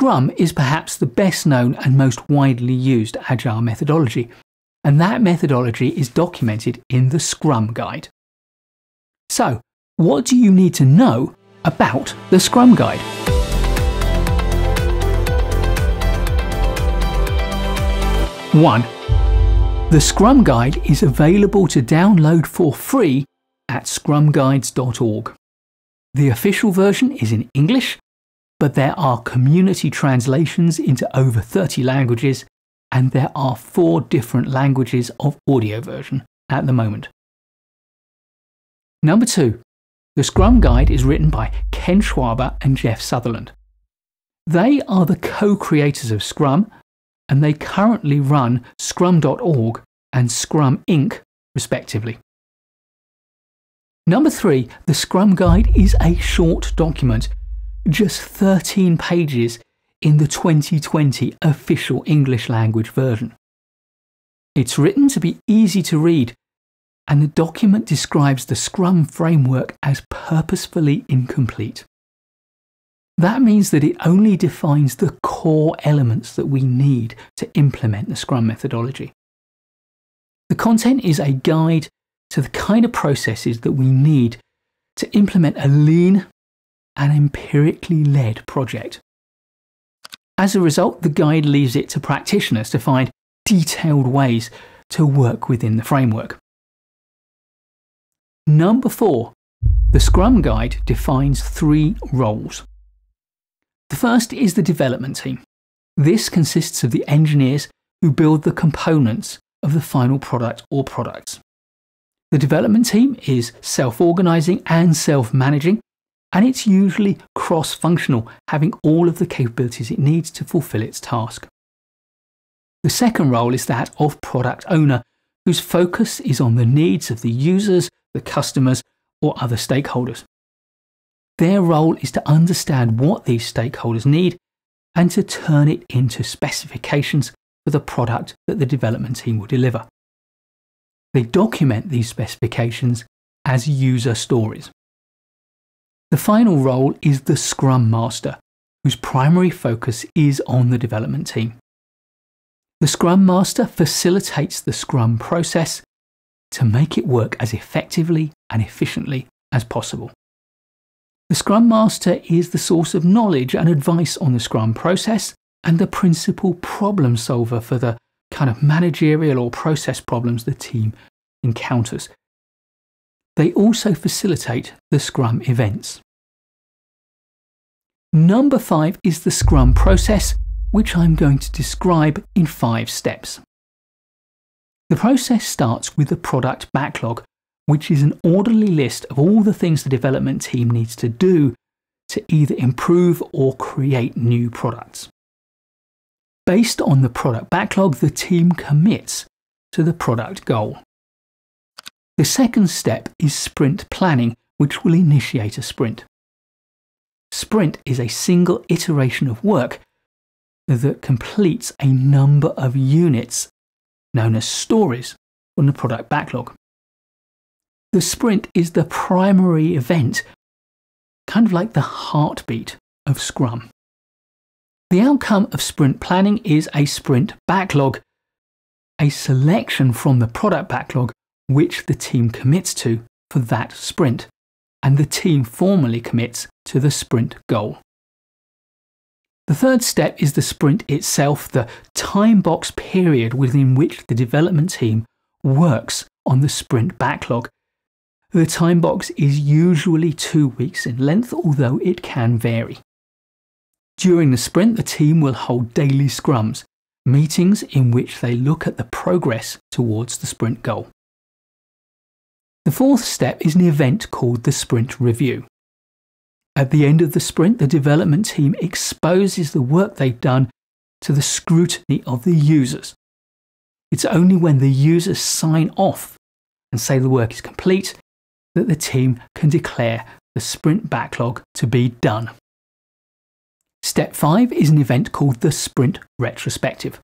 Scrum is perhaps the best known and most widely used agile methodology, and that methodology is documented in the Scrum Guide. So, what do you need to know about the Scrum Guide? One, the Scrum Guide is available to download for free at scrumguides.org. The official version is in English, but there are community translations into over 30 languages, and there are 4 different languages of audio version at the moment. Number 2, the Scrum Guide is written by Ken Schwaber and Jeff Sutherland. They are the co-creators of Scrum, and they currently run scrum.org and Scrum Inc. respectively. Number 3, the Scrum Guide is a short document, just 13 pages in the 2020 official English language version. It's written to be easy to read, and the document describes the Scrum framework as purposefully incomplete. That means that it only defines the core elements that we need to implement the Scrum methodology. The content is a guide to the kind of processes that we need to implement a lean and empirically led project. As a result, the guide leaves it to practitioners to find detailed ways to work within the framework. Number 4, the Scrum Guide defines 3 roles. The first is the development team. This consists of the engineers who build the components of the final product or products. The development team is self-organizing and self-managing, and it's usually cross-functional, having all of the capabilities it needs to fulfill its task. The second role is that of product owner, whose focus is on the needs of the users, the customers, or other stakeholders. Their role is to understand what these stakeholders need and to turn it into specifications for the product that the development team will deliver. They document these specifications as user stories. The final role is the Scrum Master, whose primary focus is on the development team. The Scrum Master facilitates the Scrum process to make it work as effectively and efficiently as possible. The Scrum Master is the source of knowledge and advice on the Scrum process and the principal problem solver for the kind of managerial or process problems the team encounters. They also facilitate the Scrum events. Number 5 is the Scrum process, which I'm going to describe in 5 steps. The process starts with the product backlog, which is an orderly list of all the things the development team needs to do to either improve or create new products. Based on the product backlog, the team commits to the product goal. The second step is sprint planning, which will initiate a sprint. Sprint is a single iteration of work that completes a number of units, known as stories, on the product backlog. The sprint is the primary event, kind of like the heartbeat of Scrum. The outcome of sprint planning is a sprint backlog, a selection from the product backlog which the team commits to for that sprint, and the team formally commits to the sprint goal. The third step is the sprint itself, the time box period within which the development team works on the sprint backlog. The time box is usually 2 weeks in length, although it can vary. During the sprint, the team will hold daily scrums, meetings in which they look at the progress towards the sprint goal. The fourth step is an event called the sprint review. At the end of the sprint, the development team exposes the work they've done to the scrutiny of the users. It's only when the users sign off and say the work is complete that the team can declare the sprint backlog to be done. Step 5 is an event called the sprint retrospective.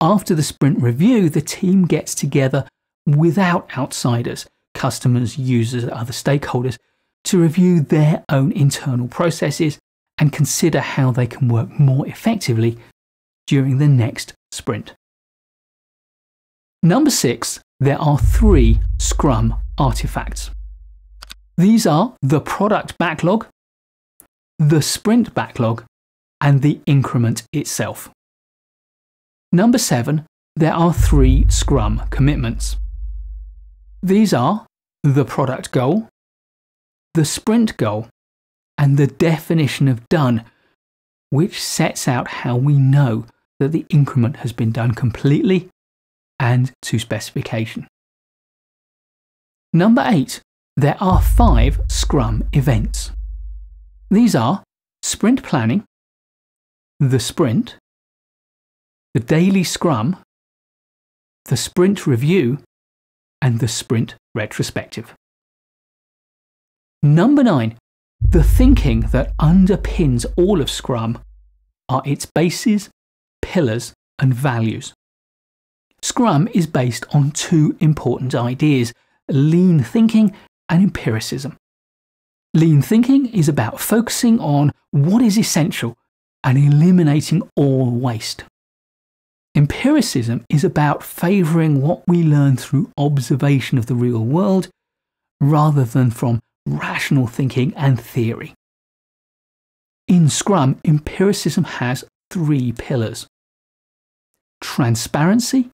After the sprint review, the team gets together without outsiders, customers, users, and other stakeholders, to review their own internal processes and consider how they can work more effectively during the next sprint. Number 6, there are 3 Scrum artifacts. These are the product backlog, the sprint backlog, and the increment itself. Number 7, there are 3 Scrum commitments. These are the product goal, the sprint goal, and the definition of done, which sets out how we know that the increment has been done completely and to specification. Number 8, there are 5 Scrum events. These are sprint planning, the sprint, the daily Scrum, the sprint review, and the sprint retrospective. Number 9, the thinking that underpins all of Scrum are its bases, pillars, and values. Scrum is based on 2 important ideas, lean thinking and empiricism. Lean thinking is about focusing on what is essential and eliminating all waste. Empiricism is about favouring what we learn through observation of the real world rather than from rational thinking and theory. In Scrum, empiricism has 3 pillars: transparency,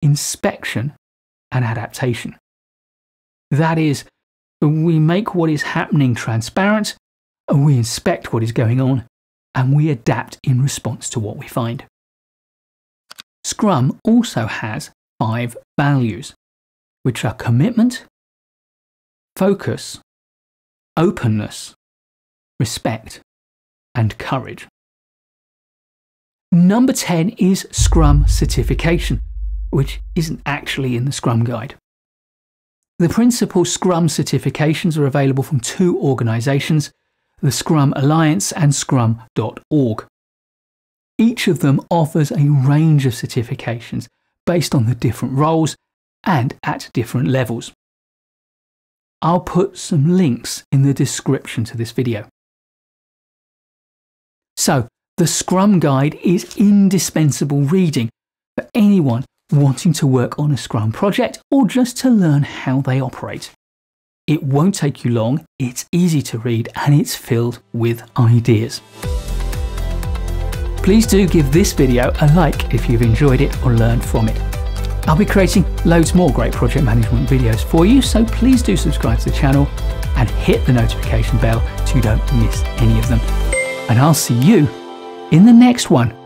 inspection, and adaptation. That is, we make what is happening transparent, we inspect what is going on, and we adapt in response to what we find. Scrum also has 5 values, which are commitment, focus, openness, respect, and courage. Number 10 is Scrum certification, which isn't actually in the Scrum Guide. The principal Scrum certifications are available from 2 organisations, the Scrum Alliance and scrum.org. Each of them offers a range of certifications based on the different roles and at different levels. I'll put some links in the description to this video. So, the Scrum Guide is indispensable reading for anyone wanting to work on a Scrum project or just to learn how they operate. It won't take you long, it's easy to read, and it's filled with ideas. Please do give this video a like if you've enjoyed it or learned from it. I'll be creating loads more great project management videos for you, so please do subscribe to the channel and hit the notification bell so you don't miss any of them. And I'll see you in the next one.